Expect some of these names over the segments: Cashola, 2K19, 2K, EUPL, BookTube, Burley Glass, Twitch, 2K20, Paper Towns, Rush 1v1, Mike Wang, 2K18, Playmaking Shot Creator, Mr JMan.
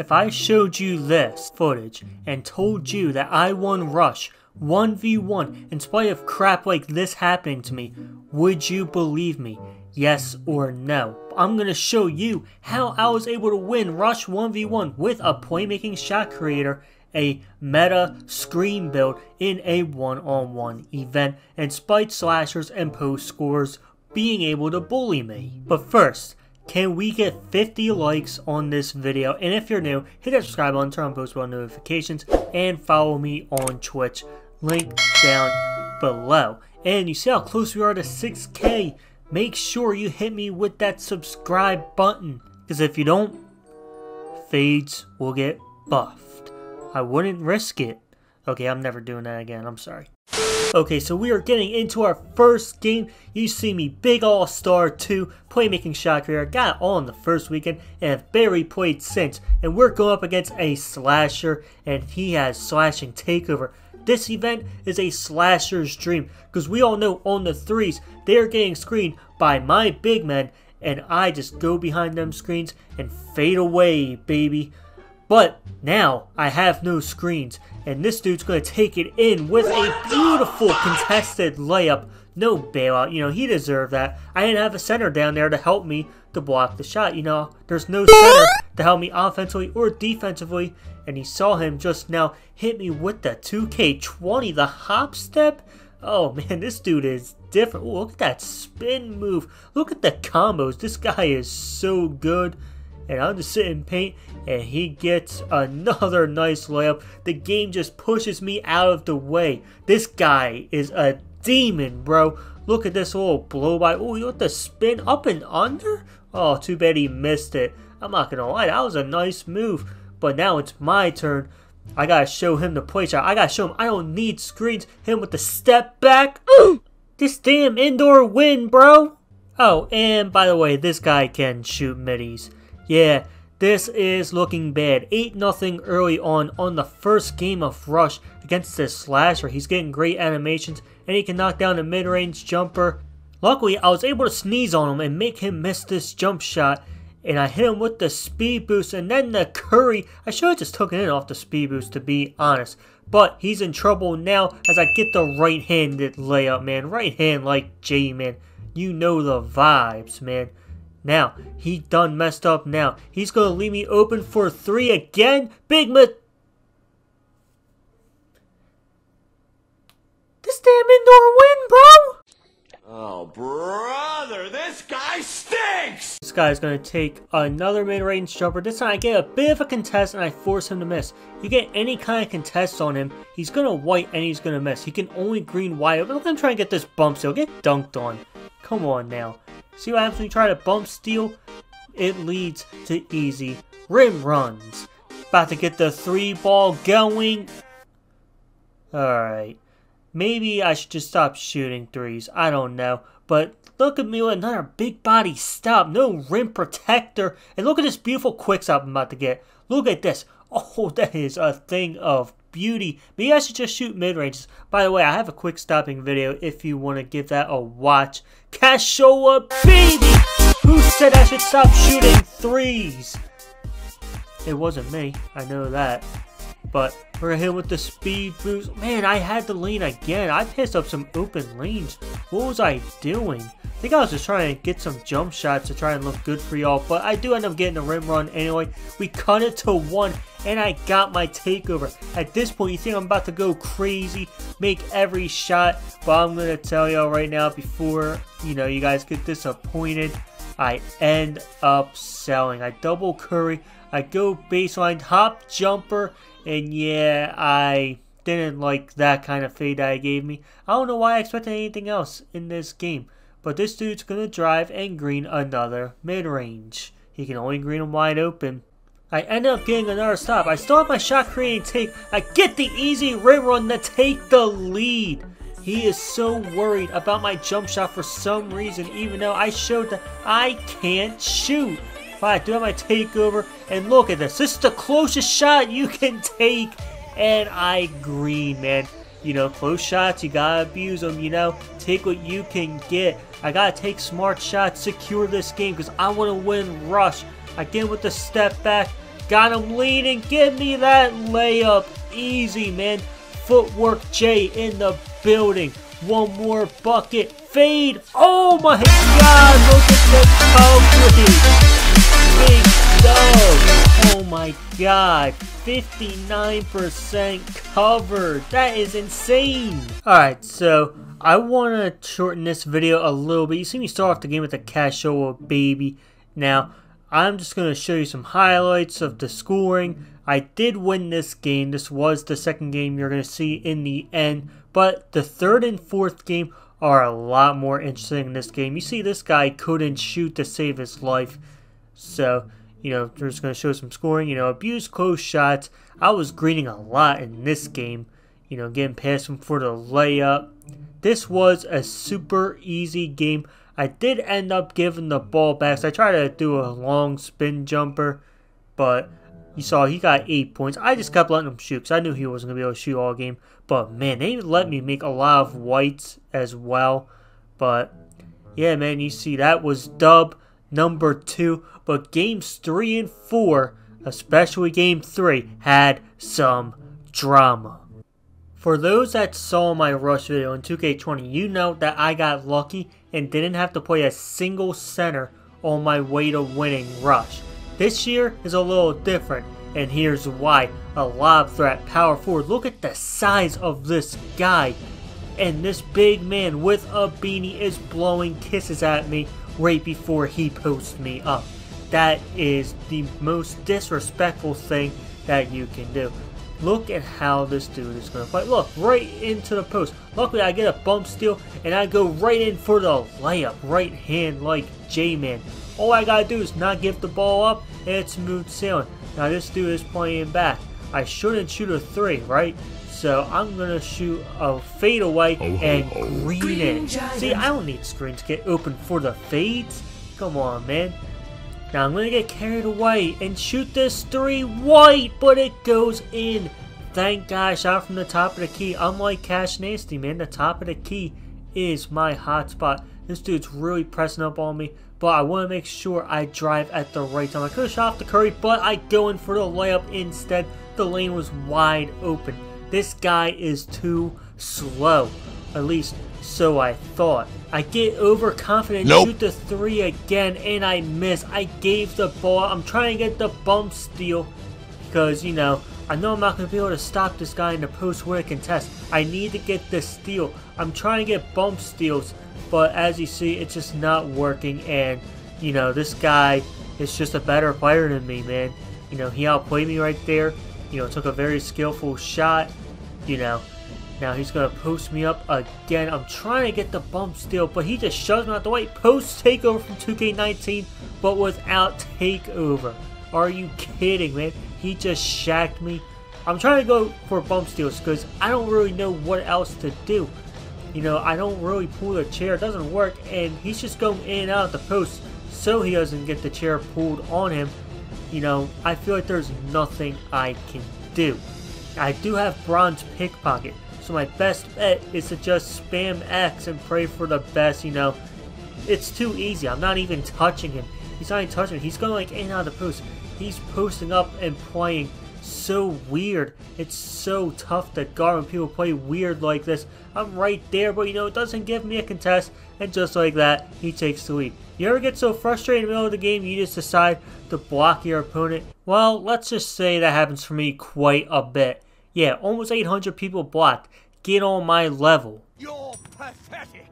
If I showed you this footage and told you that I won Rush 1v1 in spite of crap like this happening to me, would you believe me? Yes or no? I'm gonna show you how I was able to win Rush 1v1 with a playmaking shot creator, a meta screen build in a one-on-one event, and spite slashers and post scorers being able to bully me. But first, can we get 50 likes on this video? And if you're new, hit that subscribe button, turn on post bell notifications, and follow me on Twitch. Link down below. And you see how close we are to 6K? Make sure you hit me with that subscribe button, because if you don't, fades will get buffed. I wouldn't risk it. Okay, I'm never doing that again. I'm sorry. Okay, so we are getting into our first game. You see me, big all-star 2, playmaking shot creator. Got it all in the first weekend and have barely played since. And we're going up against a slasher, and he has slashing takeover. This event is a slasher's dream, because we all know on the threes, they are getting screened by my big men, and I just go behind them screens and fade away, baby. But now I have no screens, and this dude's going to take it in with a beautiful contested layup. No bailout. You know, he deserved that. I didn't have a center down there to help me to block the shot. You know, there's no center to help me offensively or defensively. And he saw him just now hit me with the 2K20, the hop step. Oh, man, this dude is different. Ooh, look at that spin move. Look at the combos. This guy is so good. And I'm just sitting in paint, and he gets another nice layup. The game just pushes me out of the way. This guy is a demon, bro. Look at this little blow-by. Oh, you want the spin up and under? Oh, too bad he missed it. I'm not going to lie. That was a nice move. But now it's my turn. I got to show him the play shot. I got to show him I don't need screens. Hit him with the step back. Ooh, this damn indoor wind, bro. Oh, and by the way, this guy can shoot middies. Yeah, this is looking bad. 8-0 early on the first game of Rush against this slasher. He's getting great animations, and he can knock down a mid-range jumper. Luckily, I was able to sneeze on him and make him miss this jump shot. And I hit him with the speed boost, and then the curry. I should have just taken it off the speed boost, to be honest. But he's in trouble now as I get the right-handed layup, man. Right hand like J, man. You know the vibes, man. Now, he done messed up now. He's going to leave me open for 3 again. Big miss. This damn indoor wind, bro. Oh, brother, this guy stinks. This guy's going to take another mid-range jumper. This time I get a bit of a contest and I force him to miss. You get any kind of contest on him, he's going to white and he's going to miss. He can only green wide open. Look at him trying to get this bump steal. Get dunked on. Come on now. See what happens when you try to bump steal? It leads to easy rim runs. About to get the 3 ball going. Alright. Maybe I should just stop shooting threes. I don't know. But look at me with another big body stop. No rim protector. And look at this beautiful quick stop I'm about to get. Look at this. Oh, that is a thing of beauty. Maybe I should just shoot mid-ranges. By the way, I have a quick stopping video if you want to give that a watch. Cashola, baby! Who said I should stop shooting threes? It wasn't me. I know that. But we're gonna hit with the speed boost. Man, I had the lane again. I pissed up some open lanes. What was I doing? I think I was just trying to get some jump shots to try and look good for y'all. But I do end up getting a rim run anyway. We cut it to 1. And I got my takeover. At this point, you think I'm about to go crazy, make every shot. But I'm going to tell y'all right now, before, you know, you guys get disappointed, I end up selling. I double curry. I go baseline, hop jumper. And yeah, I didn't like that kind of fade that I gave me. I don't know why I expected anything else in this game. But this dude's going to drive and green another mid-range. He can only green them wide open. I end up getting another stop. I still have my shot creating take. I get the easy rim run to take the lead. He is so worried about my jump shot for some reason, even though I showed that I can't shoot. But I do have my takeover, and look at this. This is the closest shot you can take, and I green, man. You know, close shots, you gotta abuse them, you know. Take what you can get. I gotta take smart shots, secure this game, because I want to win Rush. Again with the step back. Got him leaning. Give me that layup. Easy, man. Footwork J in the building. One more bucket. Fade. Oh, my God. Look at the recovery. Big dog. Oh, my God. 59% covered. That is insane. All right, so I want to shorten this video a little bit. You see me start off the game with a casual baby. Now, I'm just going to show you some highlights of the scoring. I did win this game. This was the second game you're going to see in the end. But the third and fourth game are a lot more interesting in this game. You see this guy couldn't shoot to save his life. So, you know, we're just going to show some scoring. You know, abuse close shots. I was greening a lot in this game. You know, getting past him for the layup. This was a super easy game. I did end up giving the ball back, so I tried to do a long spin jumper, but you saw he got 8 points. I just kept letting him shoot because I knew he wasn't going to be able to shoot all game, but man, they let me make a lot of whites as well. But yeah, man, you see that was dub number 2, but games 3 and 4, especially game 3, had some drama. For those that saw my Rush video in 2K20, you know that I got lucky and didn't have to play a single center on my way to winning Rush. This year is a little different, and here's why. A lob threat, power forward. Look at the size of this guy. And this big man with a beanie is blowing kisses at me right before he posts me up. That is the most disrespectful thing that you can do. Look at how this dude is going to fight. Look, right into the post. Luckily, I get a bump steal, and I go right in for the layup. Right hand like J-Man. All I got to do is not give the ball up, and it's smooth sailing. Now, this dude is playing back. I shouldn't shoot a 3, right? So, I'm going to shoot a fadeaway and green it. See, I don't need screens to get open for the fades. Come on, man. Now I'm going to get carried away and shoot this 3 white, but it goes in. Thank God, shot from the top of the key. Unlike Cash Nasty, man, the top of the key is my hotspot. This dude's really pressing up on me, but I want to make sure I drive at the right time. I could have shot off the Curry, but I go in for the layup instead. The lane was wide open. This guy is too slow, at least so I thought. I get overconfident, shoot the 3 again, and I miss. I gave the ball. I'm trying to get the bump steal because, you know I'm not going to be able to stop this guy in the post where I contest. I need to get the steal. I'm trying to get bump steals, but as you see, it's just not working. And, you know, this guy is just a better player than me, man. You know, he outplayed me right there. You know, took a very skillful shot, you know. Now he's going to post me up again. I'm trying to get the bump steal, but he just shoves me out the way. Post takeover from 2K19, but without takeover. Are you kidding, man? He just shacked me. I'm trying to go for bump steals because I don't really know what else to do. You know, I don't really pull the chair. It doesn't work, and he's just going in and out of the post so he doesn't get the chair pulled on him. You know, I feel like there's nothing I can do. I do have bronze pickpocket. So my best bet is to just spam X and pray for the best, you know. It's too easy. I'm not even touching him. He's not even touching me. He's going like in and out of the post. He's posting up and playing so weird. It's so tough to guard when people play weird like this. I'm right there, but you know, it doesn't give me a contest. And just like that, he takes the lead. You ever get so frustrated in the middle of the game, you just decide to block your opponent? Well, let's just say that happens for me quite a bit. Yeah, almost 800 people blocked. Get on my level. You're pathetic.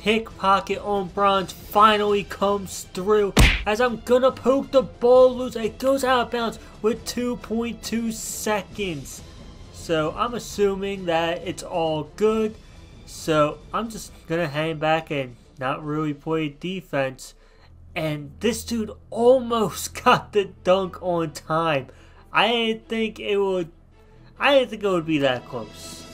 Pickpocket on bronze finally comes through. As I'm gonna poke the ball loose, it goes out of bounds with 2.2 seconds. So I'm assuming that it's all good. So I'm just gonna hang back and not really play defense. And this dude almost got the dunk on time. I didn't think it would be that close,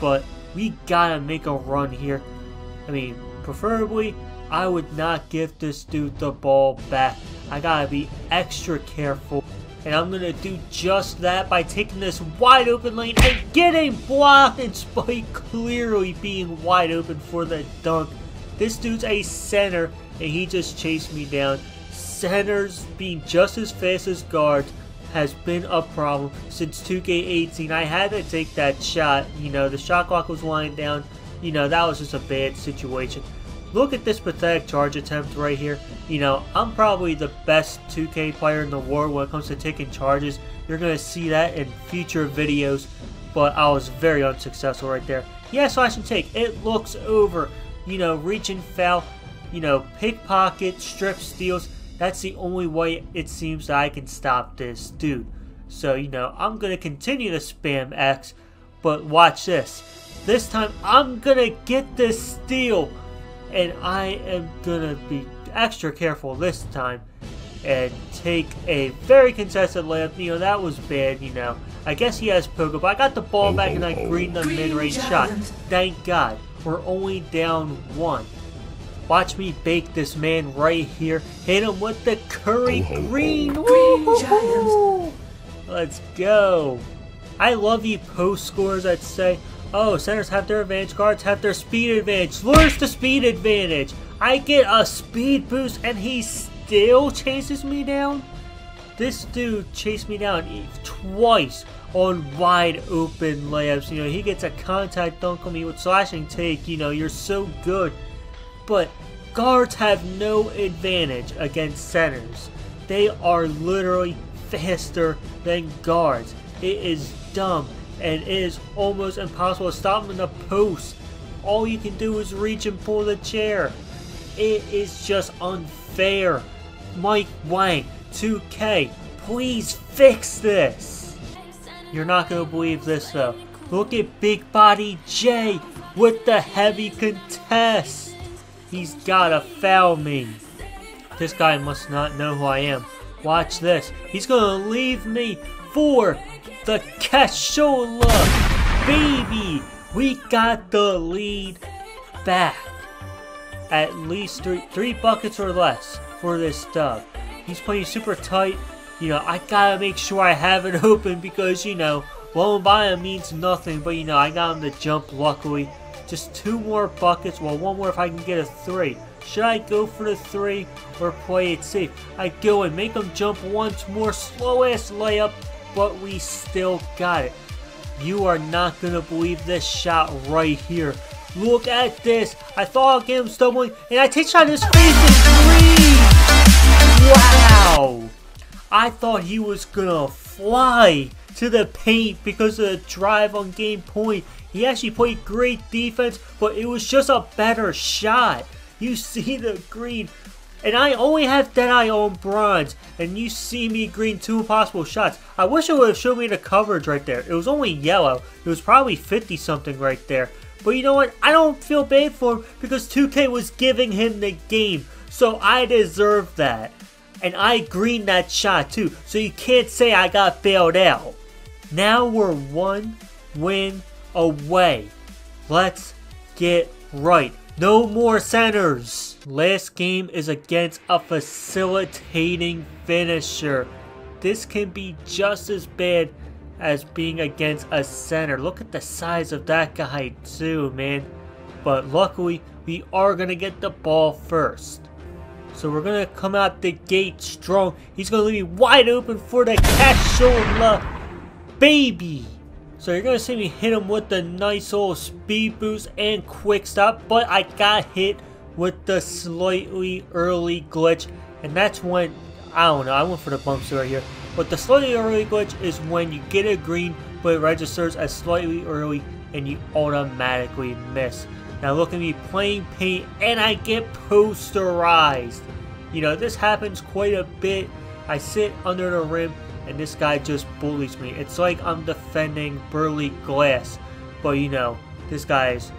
but we gotta make a run here. I mean, preferably, I would not give this dude the ball back. I gotta be extra careful, and I'm gonna do just that by taking this wide open lane and getting blocked, and Spike clearly being wide open for the dunk. This dude's a center, and he just chased me down. Centers being just as fast as guards. has been a problem since 2K18. I had to take that shot. You know, the shot clock was winding down. You know, that was just a bad situation. Look at this pathetic charge attempt right here. You know, I'm probably the best 2K player in the world when it comes to taking charges. You're going to see that in future videos, but I was very unsuccessful right there. Yeah, slash and take. It looks over. You know, reach and foul. You know, pickpocket, strip steals. That's the only way it seems that I can stop this dude. So, you know, I'm going to continue to spam X, but watch this. This time, I'm going to get this steal. And I am going to be extra careful this time and take a very contested layup. You know, that was bad, you know. I guess he has Pogo, but I got the ball back and I greened the mid-range shot. Thank God. We're only down one. Watch me bake this man right here. Hit him with the curry green. Woo-hoo-hoo. Let's go. I love the post scores, I'd say. Oh, centers have their advantage, guards have their speed advantage. Lures the speed advantage. I get a speed boost and he still chases me down? This dude chased me down twice on wide open layups. You know, he gets a contact dunk on me with slash and take. You know, you're so good. But guards have no advantage against centers. They are literally faster than guards. It is dumb. And it is almost impossible to stop him in the post. All you can do is reach and pull the chair. It is just unfair. Mike Wang, 2K, please fix this. You're not going to believe this though. Look at Big Body J with the heavy contest. He's got to foul me. This guy must not know who I am. Watch this. He's going to leave me for the cashola, baby. We got the lead back. At least three buckets or less for this dub. He's playing super tight. You know, I gotta make sure I have it open because, you know, blowing by him means nothing. But, you know, I got him to jump luckily. Just two more buckets. Well, one more if I can get a three. Should I go for the three or play it safe? I go and make him jump once more. Slow ass layup. But we still got it. You are not going to believe this shot right here. Look at this. I thought I'd get him stumbling. And I take shot in his face and three. Wow. I thought he was going to fly to the paint because of the drive on game point. He actually played great defense. But it was just a better shot. You see the green. And I only have Dead Eye on bronze, and you see me green two impossible shots. I wish it would have shown me the coverage right there. It was only yellow. It was probably 50 something right there. But you know what? I don't feel bad for him because 2K was giving him the game. So I deserve that. And I greened that shot too. So you can't say I got bailed out. Now we're one win away. Let's get right. No more centers. Last game is against a facilitating finisher. This can be just as bad as being against a center. Look at the size of that guy too, man. But luckily, we are going to get the ball first. So we're going to come out the gate strong. He's going to leave me wide open for the cashola, baby. So you're going to see me hit him with the nice old speed boost and quick stop. But I got hit with the slightly early glitch. And that's when, I don't know, I went for the bumps right here. But the slightly early glitch is when you get a green, but it registers as slightly early and you automatically miss. Now look at me playing paint and I get posterized. You know, this happens quite a bit. I sit under the rim. And this guy just bullies me. It's like I'm defending Burley Glass. But, you know, this guy's,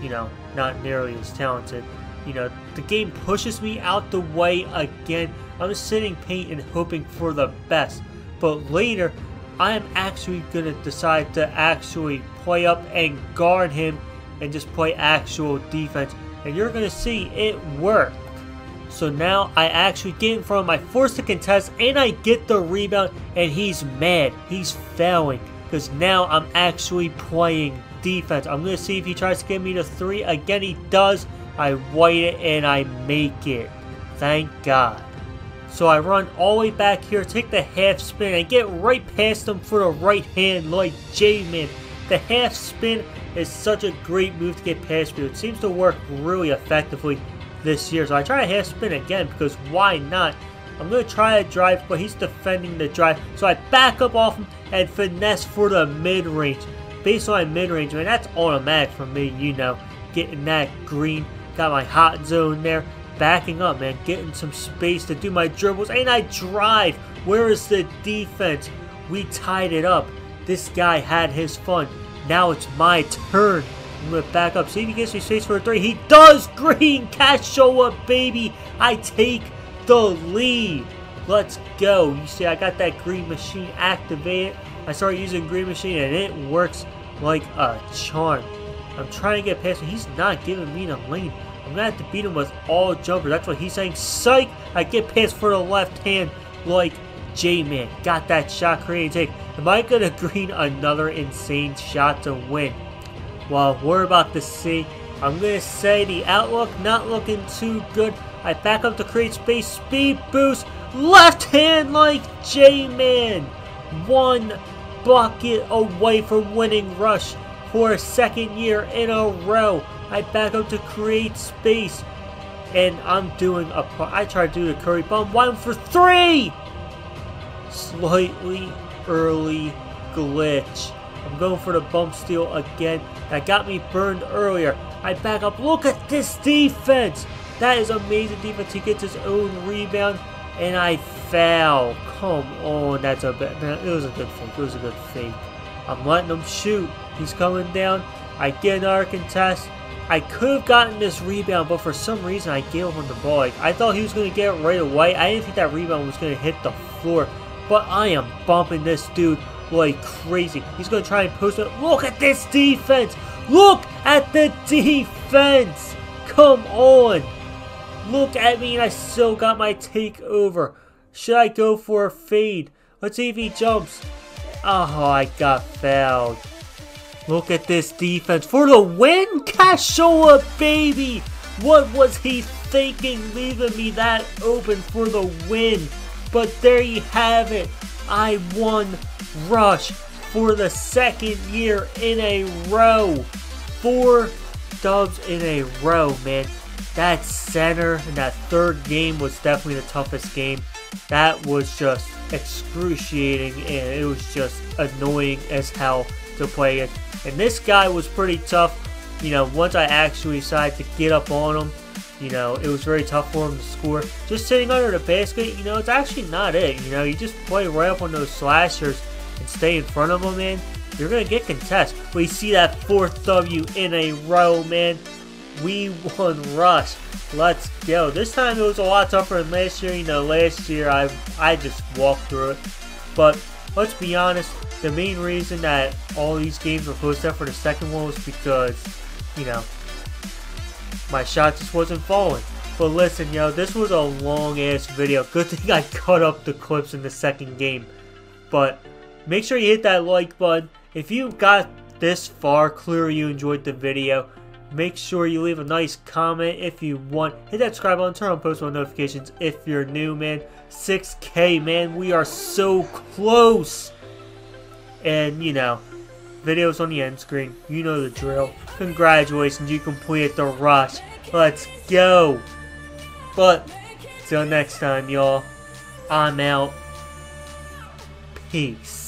you know, not nearly as talented. You know, the game pushes me out the way again. I'm sitting paint and hoping for the best. But later, I'm actually going to decide to actually play up and guard him. And just play actual defense. And you're going to see it work. So now I actually get in front of him, I force the contest, and I get the rebound, and he's mad. He's fouling, because now I'm actually playing defense. I'm going to see if he tries to give me the three. Again, he does. I white it, and I make it. Thank God. So I run all the way back here, take the half spin, and get right past him for the right hand like J-Man. The half spin is such a great move to get past you. It seems to work really effectively this year. So I try a half spin again because why not? I'm going to try a drive, but he's defending the drive. So I back up off him and finesse for the mid-range. Baseline mid-range, man, that's automatic for me, you know. Getting that green. Got my hot zone there. Backing up, man. Getting some space to do my dribbles. And I drive. Where is the defense? We tied it up. This guy had his fun. Now it's my turn. I'm going to back up. See if he gets me space for a three. He does! Green catch, show up, baby. I take the lead. Let's go. You see, I got that green machine activated. I started using green machine and it works like a charm. I'm trying to get past him. He's not giving me the lane. I'm going to have to beat him with all jumpers. That's what he's saying. Psych! I get past for the left hand like J-Man. Got that shot created take. Am I going to green another insane shot to win? Well, we're about to see. I'm going to say the outlook not looking too good. I back up to create space. Speed boost. Left hand like J-Man. One bucket away from winning Rush for a second year in a row. I back up to create space. And I'm doing a... I try to do the Curry bomb. One for three! Slightly early glitch. I'm going for the bump steal again. That got me burned earlier. I back up. Look at this defense. That is amazing defense. He gets his own rebound. And I foul. Come on. That's a bad... It was a good fake. It was a good fake. I'm letting him shoot. He's coming down. I get another contest. I could have gotten this rebound, but for some reason I gave him the ball. I thought he was going to get it right away. I didn't think that rebound was going to hit the floor. But I am bumping this dude like crazy. He's going to try and post it. Look at this defense. Look at the defense. Come on. Look at me and I still got my takeover. Should I go for a fade? Let's see if he jumps. Oh, I got fouled. Look at this defense for the win, Kashoa, baby! What was he thinking leaving me that open for the win? But there you have it. I won Rush for the second year in a row. 4 dubs in a row, man. That center and that third game was definitely the toughest game. That was just excruciating and it was just annoying as hell to play it. And this guy was pretty tough, you know, once I actually decided to get up on him, you know, it was very tough for him to score. Just sitting under the basket, you know, it's actually not it, you know, you just play right up on those slashers and stay in front of them, man. You're going to get contest. We see that 4th W in a row, man. We won Rush. Let's go. This time it was a lot tougher than last year, you know, last year I just walked through it, but let's be honest. The main reason that all these games were close up for the second one was because, you know, my shot just wasn't falling. But listen, yo, this was a long-ass video. Good thing I cut up the clips in the second game. But make sure you hit that like button. If you got this far, clearly you enjoyed the video. Make sure you leave a nice comment if you want. Hit that subscribe button, turn on post notifications if you're new, man. 6K, man, we are so close. And, you know, videos on the end screen. You know the drill. Congratulations, you completed the Rush. Let's go. But, till next time, y'all. I'm out. Peace.